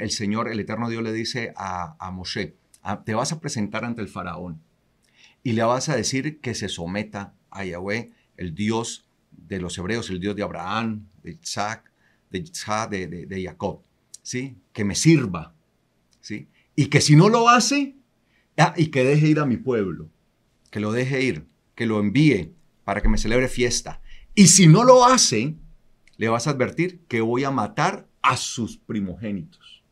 el Señor, el eterno Dios le dice a Moisés, te vas a presentar ante el faraón y le vas a decir que se someta a Yahweh, el Dios de los hebreos, el Dios de Abraham, de Isaac, de Jacob, ¿sí? Que me sirva, ¿sí? Y que si no lo hace, y que deje ir a mi pueblo, que lo deje ir, que lo envíe para que me celebre fiesta. Y si no lo hace, le vas a advertir que voy a matar a sus primogénitos.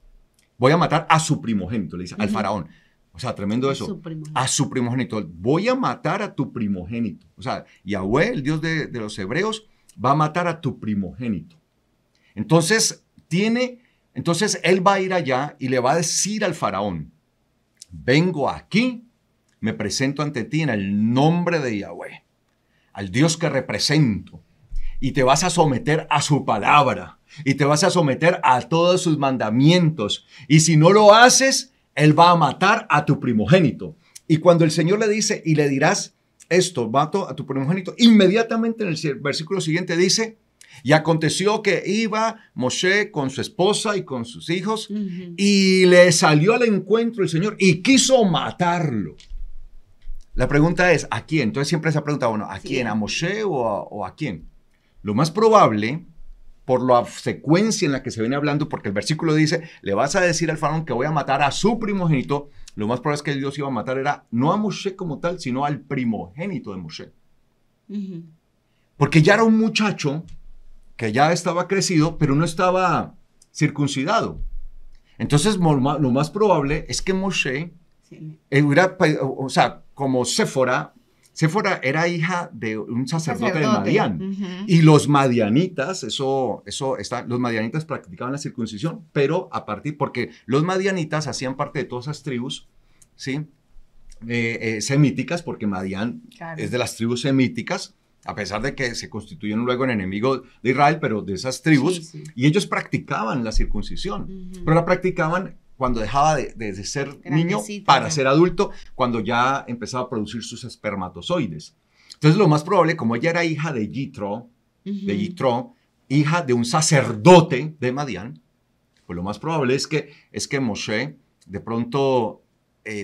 Voy a matar a su primogénito, le dice al faraón. O sea, tremendo eso. A su primogénito. Voy a matar a tu primogénito. O sea, Yahweh, el Dios de los hebreos, va a matar a tu primogénito. Entonces él va a ir allá y le va a decir al faraón, vengo aquí, me presento ante ti en el nombre de Yahweh, al Dios que represento, y te vas a someter a su palabra, y te vas a someter a todos sus mandamientos, y si no lo haces, él va a matar a tu primogénito. Y cuando el Señor le dice, y le dirás esto, mato a tu primogénito, inmediatamente en el versículo siguiente dice, y aconteció que iba Moisés con su esposa y con sus hijos y le salió al encuentro el Señor y quiso matarlo. La pregunta es, ¿a quién? Entonces siempre se ha preguntado, bueno, ¿a quién? ¿A Moisés o a quién? Lo más probable, por la secuencia en la que se viene hablando, porque el versículo dice, le vas a decir al faraón que voy a matar a su primogénito, lo más probable es que Dios iba a matar era no a Moisés como tal, sino al primogénito de Moisés. Porque ya era un muchacho que ya estaba crecido, pero no estaba circuncidado. Entonces, lo más probable es que Moisés, como Sefora era hija de un sacerdote. De Madián. Y los madianitas, los madianitas practicaban la circuncisión, pero porque los madianitas hacían parte de todas esas tribus, ¿sí? Semíticas, porque Madián es de las tribus semíticas, a pesar de que se constituyeron luego en enemigo de Israel, pero de esas tribus, y ellos practicaban la circuncisión, pero la practicaban cuando dejaba de ser niño para ser adulto, cuando ya empezaba a producir sus espermatozoides. Entonces lo más probable, como ella era hija de Yitro, hija de un sacerdote de Madián, pues lo más probable es que Moisés de pronto...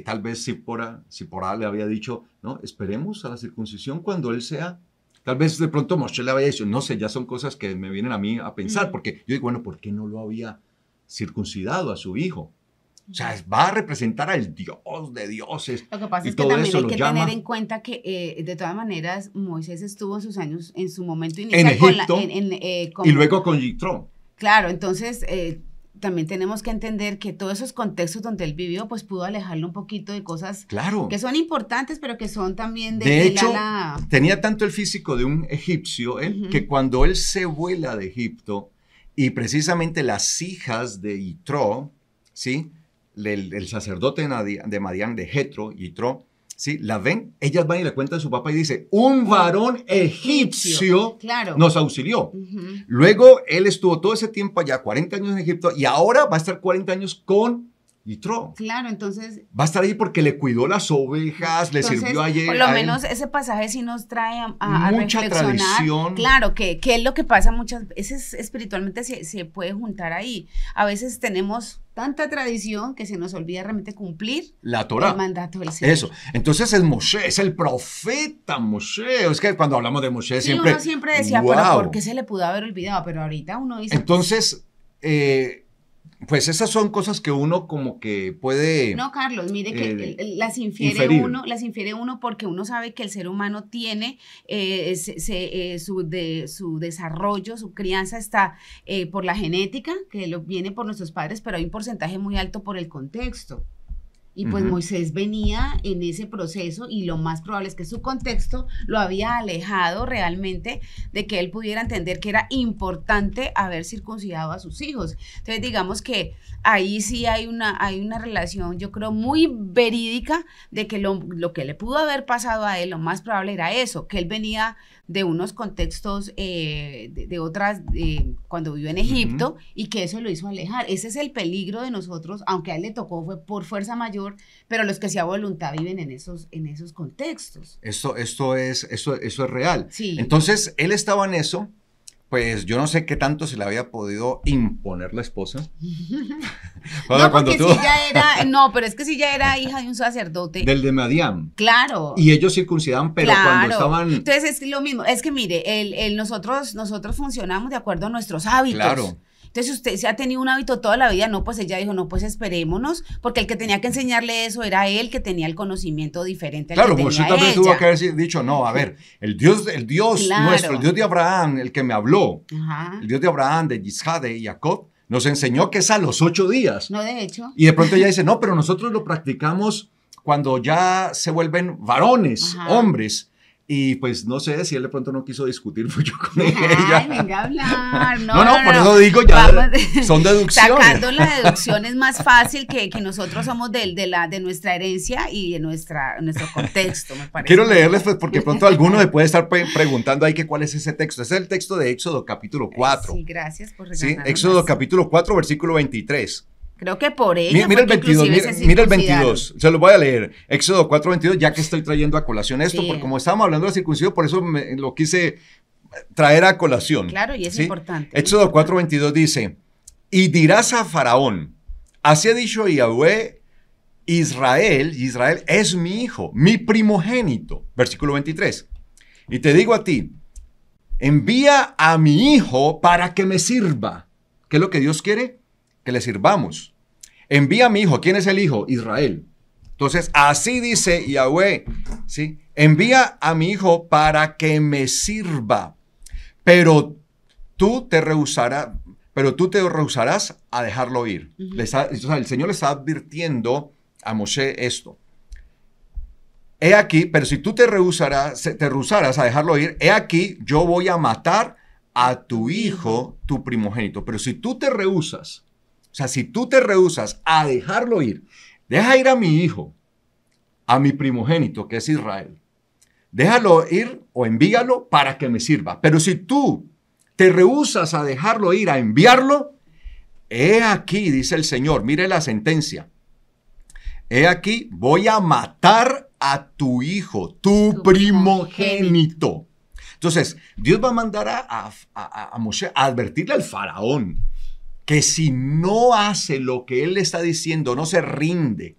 tal vez Tzipporah le había dicho, no, esperemos a la circuncisión cuando él sea. Tal vez de pronto Moisés le había dicho, no sé, ya son cosas que me vienen a mí a pensar, porque yo digo, bueno, ¿por qué no lo había circuncidado a su hijo? O sea, va a representar al Dios de dioses. Lo que pasa es que también hay que tener en cuenta que, de todas maneras, Moisés estuvo sus años en su momento inicial. En Egipto, y luego con Yitro. Claro, entonces... también tenemos que entender que todos esos contextos donde él vivió, pues pudo alejarlo un poquito de cosas que son importantes, pero que son también de hecho, tenía tanto el físico de un egipcio, que cuando él se vuela de Egipto, y precisamente las hijas de Yitro, ¿sí? El sacerdote de Madián, de Jetro, Yitro, ¿sí? La ven, ellas van y le cuentan a su papá y dice, un varón egipcio nos auxilió. Luego él estuvo todo ese tiempo allá, 40 años en Egipto, y ahora va a estar 40 años con Yitro. Claro, entonces... Va a estar ahí porque le cuidó las ovejas, le sirvió ayer. Por lo menos ese pasaje sí nos trae a reflexionar. Mucha tradición. Claro, que es lo que pasa muchas veces, espiritualmente se puede juntar ahí. A veces tenemos tanta tradición que se nos olvida realmente cumplir la Torá, el mandato del Señor. Eso, entonces es Moisés, es el profeta Moisés. Es que cuando hablamos de Moisés siempre... uno siempre decía, pero ¿por qué se le pudo haber olvidado? Pero ahorita uno dice... Entonces... pues esas son cosas que uno como que puede... No, Carlos, mire que las infiere uno porque uno sabe que el ser humano tiene su desarrollo, su crianza está por la genética, que viene por nuestros padres, pero hay un porcentaje muy alto por el contexto. Y pues Moisés venía en ese proceso y lo más probable es que su contexto lo había alejado realmente de que él pudiera entender que era importante haber circuncidado a sus hijos. Entonces digamos que ahí sí hay una relación, yo creo, muy verídica de que lo que le pudo haber pasado a él, lo más probable era eso, que él venía de unos contextos de otras, cuando vivió en Egipto, y que eso lo hizo alejar. Ese es el peligro de nosotros, aunque a él le tocó fue por fuerza mayor, pero los que sea voluntad viven en esos contextos. Eso es real. Sí. Entonces, él estaba en eso, pues yo no sé qué tanto se le había podido imponer la esposa. Pero es que si ya era hija de un sacerdote. Del de Madián. Claro. Y ellos circuncidaban, pero cuando estaban. Entonces es lo mismo, es que mire, nosotros funcionamos de acuerdo a nuestros hábitos. Claro. Entonces, usted se ha tenido un hábito toda la vida, no, pues ella dijo, no, pues esperémonos, porque el que tenía que enseñarle eso era él, que tenía el conocimiento diferente al que tenía ella. Claro, porque usted también tuvo que haber dicho, no, a ver, el Dios nuestro, el Dios de Abraham, el que me habló, el Dios de Abraham, de Isaac, de Jacob, nos enseñó que es a los 8 días. No, de hecho. Y de pronto ella dice, no, pero nosotros lo practicamos cuando ya se vuelven varones, hombres. Y pues no sé si él de pronto no quiso discutir mucho con ella. Ay, venga a hablar. No, eso digo, ya son deducciones. Sacando la deducción es más fácil que nosotros somos de nuestra herencia y de nuestro contexto, me parece. Quiero leerles, pues, porque pronto alguno se puede estar preguntando ahí que cuál es ese texto. Es el texto de Éxodo capítulo 4. Sí, gracias por recordarnos. Sí, Éxodo capítulo 4, versículo 23. Creo que por ello. Mira el 22, se lo voy a leer. Éxodo 4:22, ya que estoy trayendo a colación esto, porque como estábamos hablando de la circuncisión, por eso lo quise traer a colación. Claro, y es importante. Éxodo 4:22 dice, y dirás a Faraón, así ha dicho Yahweh, Israel es mi hijo, mi primogénito. Versículo 23. Y te digo a ti, envía a mi hijo para que me sirva. ¿Qué es lo que Dios quiere? Que le sirvamos. Envía a mi hijo. ¿Quién es el hijo? Israel. Entonces, así dice Yahweh, ¿sí? Envía a mi hijo para que me sirva, pero tú te rehusarás a dejarlo ir. El Señor le está advirtiendo a Moisés esto. He aquí, pero si tú te rehusarás a dejarlo ir, he aquí, yo voy a matar a tu hijo, tu primogénito. Pero si tú te rehusas, a dejarlo ir, deja ir a mi hijo, a mi primogénito, que es Israel. Déjalo ir o envíalo para que me sirva. Pero si tú te rehusas a dejarlo ir, a enviarlo, he aquí, dice el Señor, mire la sentencia. He aquí, voy a matar a tu hijo, tu primogénito. Entonces, Dios va a mandar a Moisés a advertirle al faraón que si no hace lo que él le está diciendo, no se rinde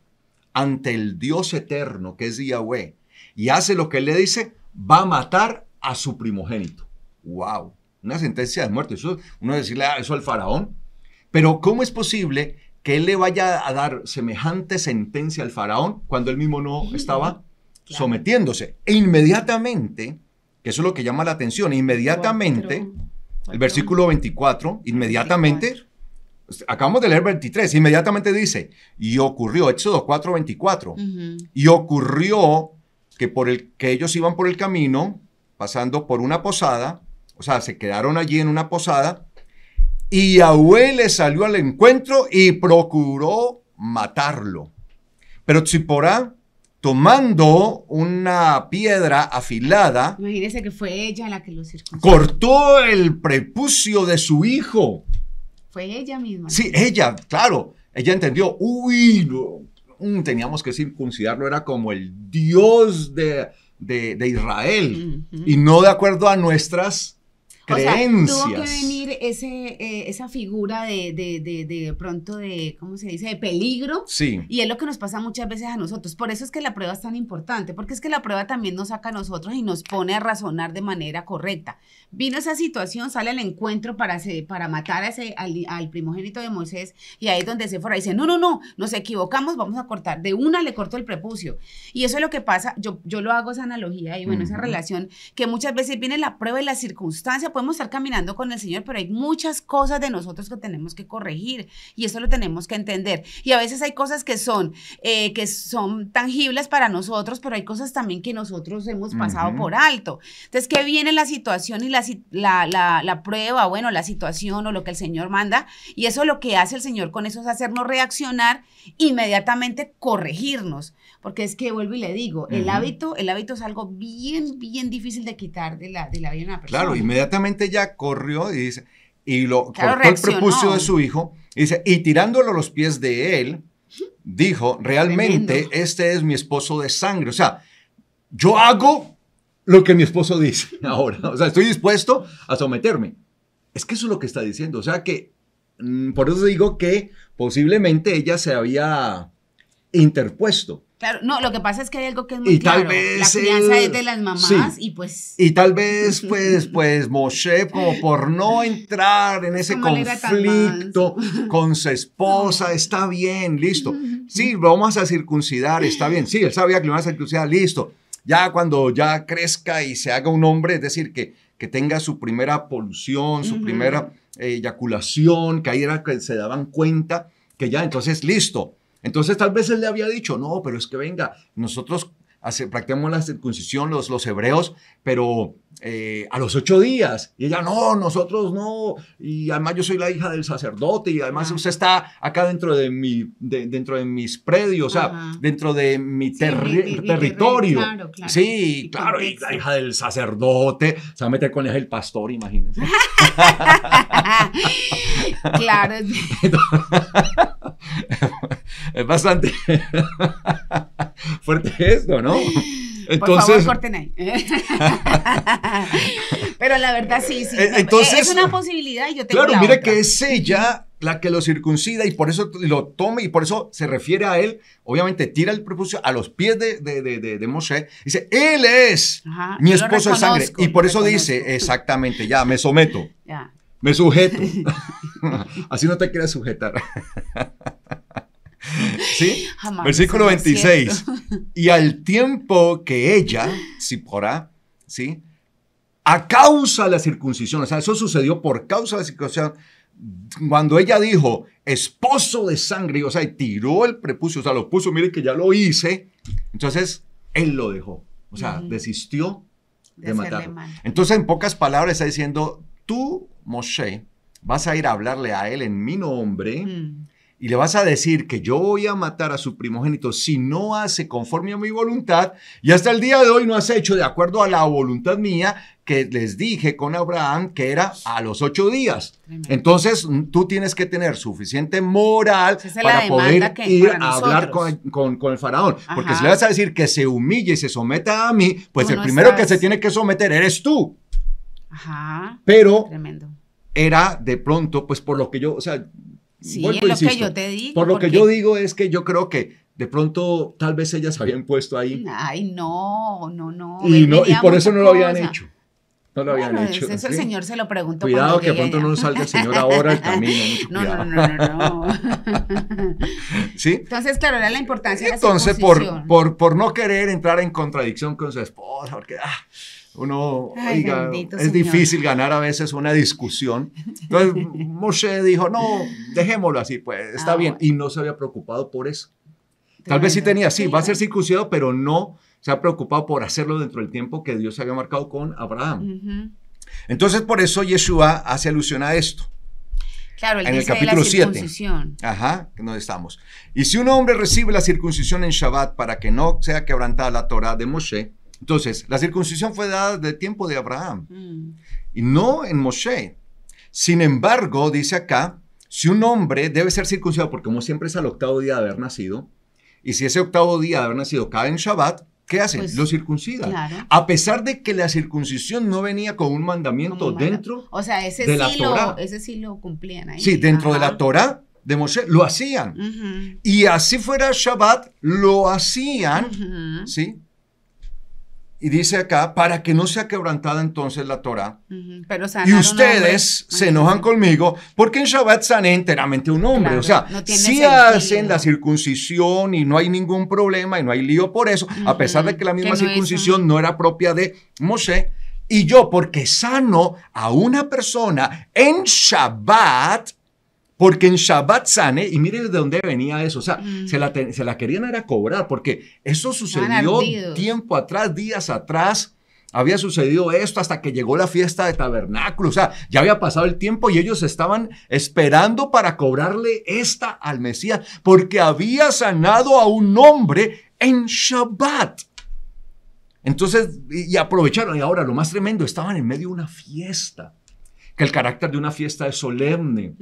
ante el Dios eterno, que es Yahweh, y hace lo que él le dice, va a matar a su primogénito. ¡Wow! Una sentencia de muerte. Eso, uno decirle eso al faraón. Pero ¿cómo es posible que él le vaya a dar semejante sentencia al faraón cuando él mismo no estaba sometiéndose? E inmediatamente, que eso es lo que llama la atención, inmediatamente, el versículo 24, inmediatamente... Acabamos de leer 23, inmediatamente dice, y ocurrió, Éxodo 4, 24, y ocurrió que, ellos iban por el camino, pasando por una posada, o sea, se quedaron allí en una posada, y Yahweh le salió al encuentro y procuró matarlo. Pero Tzipporah, tomando una piedra afilada, imagínese que fue ella la que lo circuncidó, cortó el prepucio de su hijo. Fue ella misma. Sí, ella, claro. Ella entendió, teníamos que circuncidarlo, era como el Dios de Israel, y no de acuerdo a nuestras creencias. O sea, tuvo que venir esa figura de pronto, ¿cómo se dice?, de peligro. Sí. Y es lo que nos pasa muchas veces a nosotros. Por eso es que la prueba es tan importante, porque es que la prueba también nos saca a nosotros y nos pone a razonar de manera correcta. Vino esa situación, sale al encuentro para matar al primogénito de Moisés, y ahí es donde Sefora dice, no, nos equivocamos, vamos a cortar. De una le cortó el prepucio. Y eso es lo que pasa, yo lo hago esa analogía y esa relación, que muchas veces viene la prueba y la circunstancia podemos estar caminando con el Señor, pero hay muchas cosas de nosotros que tenemos que corregir y eso lo tenemos que entender. Y a veces hay cosas que son tangibles para nosotros, pero hay cosas también que nosotros hemos pasado por alto. Entonces, ¿qué viene la situación y la prueba, bueno, la situación o lo que el Señor manda? Y eso lo que hace el Señor con eso es hacernos reaccionar, inmediatamente corregirnos, porque es que vuelvo y le digo, el hábito es algo bien difícil de quitar de la vida de una persona. Claro, inmediatamente ya corrió y dice, y lo claro, cortó el prepucio de su hijo, y dice, y tirándolo a los pies de él, dijo, realmente tremendo, este es mi esposo de sangre. O sea, yo hago lo que mi esposo dice ahora, o sea, estoy dispuesto a someterme. Es que eso es lo que está diciendo, o sea que, por eso digo que posiblemente ella se había interpuesto. Claro, no, lo que pasa es que hay algo que es muy claro, la crianza es de las mamás, sí, y pues... Y tal vez, pues Moshe, como por no entrar en ese conflicto con su esposa, está bien, listo. Sí, vamos a circuncidar, está bien. Sí, él sabía que lo iban a circuncidar, listo. Ya cuando ya crezca y se haga un hombre, es decir, que tenga su primera polución, su primera eyaculación, que ahí era que se daban cuenta, que ya, entonces, listo. Entonces, tal vez él le había dicho, no, pero es que venga, nosotros practicamos la circuncisión, los hebreos, pero a los 8 días. Y ella, no, nosotros no. Y además yo soy la hija del sacerdote y además usted está acá dentro de mis predios, o sea, dentro de mi, mi territorio. Claro, claro. Sí, claro, y la hija del sacerdote se va a meter con el pastor, imagínense. Claro. Es bastante fuerte esto, ¿no? Entonces, por favor, corten ahí. Pero la verdad sí. Entonces, es una posibilidad y yo tengo claro, mire que es ella la que lo circuncida y por eso lo toma y por eso se refiere a él. Obviamente tira el prepucio a los pies de Moshe. Dice, él es mi esposo de sangre. Y por eso dice, exactamente, ya, me someto. Ya. Me sujeto. Así no te quieres sujetar. ¿Sí? Jamás. Versículo 26. Y al tiempo que ella, Tzipporah, ¿sí? A causa de la circuncisión, o sea, eso sucedió por causa de la circuncisión. Cuando ella dijo, esposo de sangre, o sea, y tiró el prepucio, o sea, lo puso, mire que ya lo hice. Entonces, él lo dejó. O sea, desistió de matarlo. Entonces, en pocas palabras, está diciendo, tú, Moshe, vas a ir a hablarle a él en mi nombre y le vas a decir que yo voy a matar a su primogénito si no hace conforme a mi voluntad y hasta el día de hoy no has hecho de acuerdo a la voluntad mía que les dije con Abraham que era a los 8 días. Tremendo. Entonces tú tienes que tener suficiente moral para poder ir a hablar con el faraón. Ajá. Porque si le vas a decir que se humille y se someta a mí, pues tú el primero que se tiene que someter eres tú. Ajá. Pero... Tremendo. Era de pronto, pues por lo que yo, o sea, sí, vuelvo, insisto, que yo te digo, por lo que yo digo es que yo creo que de pronto tal vez ellas habían puesto ahí. Ay, no. Y por eso no lo habían hecho. No lo habían hecho. Eso el Señor se lo preguntó. Cuidado que pronto no salga el Señor ahora el camino. No. ¿Sí? Entonces, claro, era la importancia. Entonces, por no querer entrar en contradicción con su esposa, porque... Ah, uno, ay, oiga, bendito, es difícil ganar a veces una discusión. Entonces Moshe dijo, no, dejémoslo así, pues está bien. Y no se había preocupado por eso. Tal vez sí tenía, sí, va a ser circuncidado, pero no se ha preocupado por hacerlo dentro del tiempo que Dios había marcado con Abraham. Entonces por eso Yeshua hace alusión a esto. Claro, en el capítulo 7, donde estamos. Y si un hombre recibe la circuncisión en Shabbat para que no sea quebrantada la Torá de Moshe, entonces, la circuncisión fue dada de tiempo de Abraham y no en Moshe. Sin embargo, dice acá, si un hombre debe ser circuncidado, porque como siempre es al 8º día de haber nacido, y si ese 8º día de haber nacido cae en Shabbat, ¿qué hacen? Pues, lo circuncidan. Claro. A pesar de que la circuncisión no venía con un mandamiento dentro de la Torá. Ese sí lo cumplían ahí. Sí, dentro de la Torá de Moshe lo hacían. Y así fuera Shabbat, lo hacían, ¿sí? Y dice acá, para que no sea quebrantada entonces la Torá. Pero y ustedes se enojan conmigo porque en Shabbat sané enteramente un hombre. Claro, o sea, no sí hacen la circuncisión y no hay ningún problema y no hay lío por eso, a pesar de que la misma circuncisión no era propia de Moshe. Y yo, porque sano a una persona en Shabbat, porque en Shabbat sane, y miren de dónde venía eso, o sea, se la querían era cobrar, porque eso sucedió tiempo atrás, días atrás, había sucedido esto hasta que llegó la fiesta de tabernáculos, o sea, ya había pasado el tiempo y ellos estaban esperando para cobrarle esta al Mesías, porque había sanado a un hombre en Shabbat. Entonces, y aprovecharon, y ahora lo más tremendo, estaban en medio de una fiesta, que el carácter de una fiesta es solemne,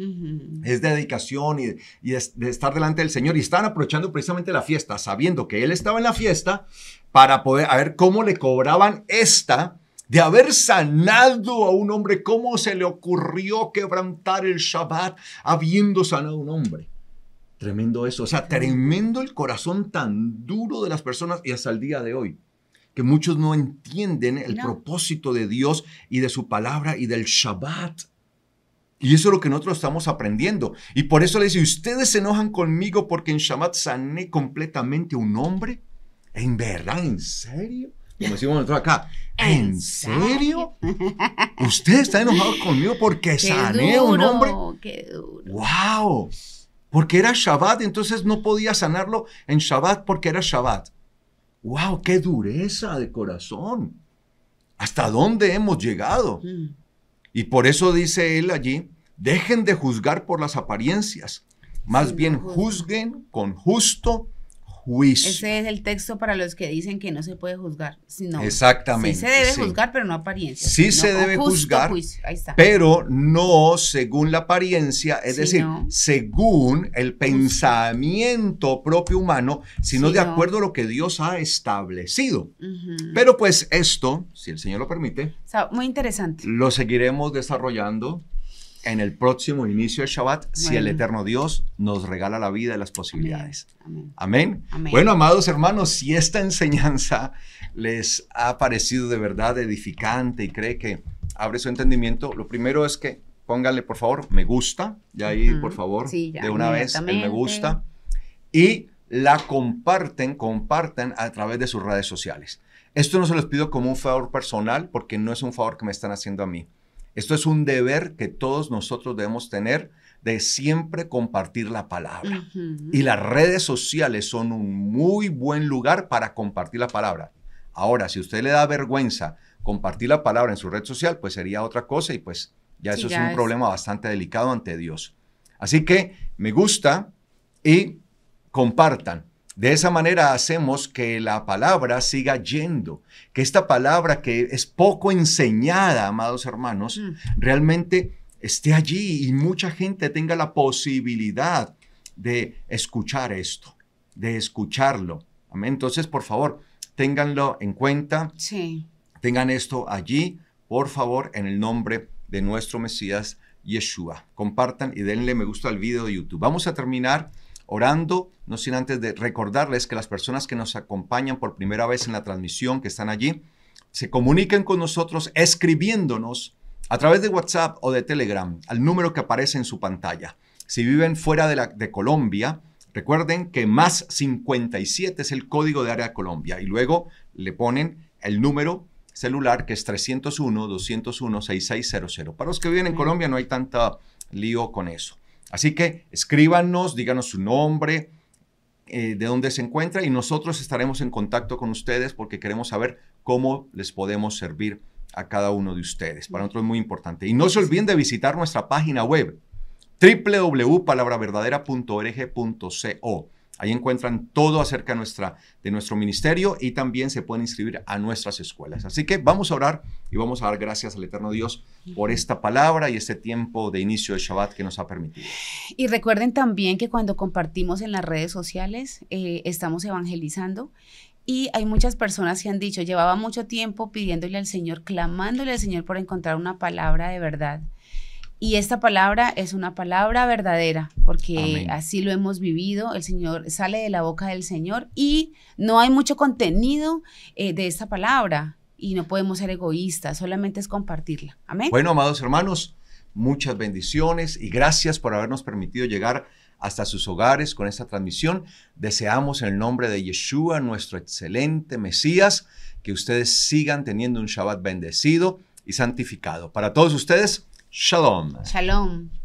es de dedicación y de estar delante del Señor, y estaban aprovechando precisamente la fiesta, sabiendo que él estaba en la fiesta, para poder, a ver cómo le cobraban esta, de haber sanado a un hombre, cómo se le ocurrió quebrantar el Shabbat, habiendo sanado a un hombre. Tremendo eso, o sea, tremendo el corazón tan duro de las personas, y hasta el día de hoy, que muchos no entienden el propósito de Dios y de su palabra y del Shabbat. Y eso es lo que nosotros estamos aprendiendo. Y por eso le dice, ustedes se enojan conmigo porque en Shabbat sané completamente un hombre. ¿En verdad? ¿En serio? Como decimos nosotros acá, ¿en serio? ¿Usted está enojado conmigo porque sané a un hombre? ¡Qué duro! ¡Wow! Porque era Shabbat, entonces no podía sanarlo en Shabbat porque era Shabbat. ¡Wow! ¡Qué dureza de corazón! ¿Hasta dónde hemos llegado? Y por eso dice él allí, dejen de juzgar por las apariencias, más bien juzguen con justo juicio. Ese es el texto para los que dicen que no se puede juzgar. No, exactamente. Sí se debe juzgar, pero no apariencia. Sí, no, se debe juzgar, pero no según la apariencia, es decir, según el pensamiento propio humano, sino de acuerdo a lo que Dios ha establecido. Pero pues esto, si el Señor lo permite, muy interesante. Lo seguiremos desarrollando en el próximo inicio de Shabbat, si el eterno Dios nos regala la vida y las posibilidades. Amén. Amén. Bueno, amados hermanos, si esta enseñanza les ha parecido de verdad edificante y cree que abre su entendimiento, lo primero es que pónganle, por favor, me gusta, ya ahí, por favor, de una vez, el me gusta, y la comparten a través de sus redes sociales. Esto no se los pido como un favor personal, porque no es un favor que me están haciendo a mí. Esto es un deber que todos nosotros debemos tener, de siempre compartir la palabra. Y las redes sociales son un muy buen lugar para compartir la palabra. Ahora, si a usted le da vergüenza compartir la palabra en su red social, pues sería otra cosa, y pues ya eso es un problema bastante delicado ante Dios. Así que me gusta y compartan. De esa manera hacemos que la palabra siga yendo, que esta palabra que es poco enseñada, amados hermanos, realmente esté allí y mucha gente tenga la posibilidad de escuchar esto, de escucharlo. Amén. Entonces, por favor, ténganlo en cuenta, tengan esto allí, por favor, en el nombre de nuestro Mesías Yeshua. Compartan y denle me gusta al video de YouTube. Vamos a terminar orando, no sin antes de recordarles que las personas que nos acompañan por primera vez en la transmisión, que están allí, se comuniquen con nosotros escribiéndonos a través de WhatsApp o de Telegram al número que aparece en su pantalla. Si viven fuera de Colombia, recuerden que más 57 es el código de área de Colombia, y luego le ponen el número celular, que es 301-201-6600. Para los que viven en Colombia no hay tanto lío con eso. Así que escríbanos, díganos su nombre, de dónde se encuentra, y nosotros estaremos en contacto con ustedes porque queremos saber cómo les podemos servir a cada uno de ustedes. Para nosotros es muy importante. Y no se olviden de visitar nuestra página web, www.palabraverdadera.org.co. Ahí encuentran todo acerca de nuestro ministerio, y también se pueden inscribir a nuestras escuelas. Así que vamos a orar y vamos a dar gracias al eterno Dios por esta palabra y este tiempo de inicio de Shabbat que nos ha permitido. Y recuerden también que cuando compartimos en las redes sociales, estamos evangelizando. Y hay muchas personas que han dicho, llevaba mucho tiempo pidiéndole al Señor, clamándole al Señor por encontrar una palabra de verdad. Y esta palabra es una palabra verdadera, porque así lo hemos vivido. El Señor sale de la boca del Señor, y no hay mucho contenido de esta palabra, y no podemos ser egoístas, solamente es compartirla. Amén. Bueno, amados hermanos, muchas bendiciones y gracias por habernos permitido llegar hasta sus hogares con esta transmisión. Deseamos en el nombre de Yeshua, nuestro excelente Mesías, que ustedes sigan teniendo un Shabbat bendecido y santificado. Para todos ustedes, Shalom. Shalom.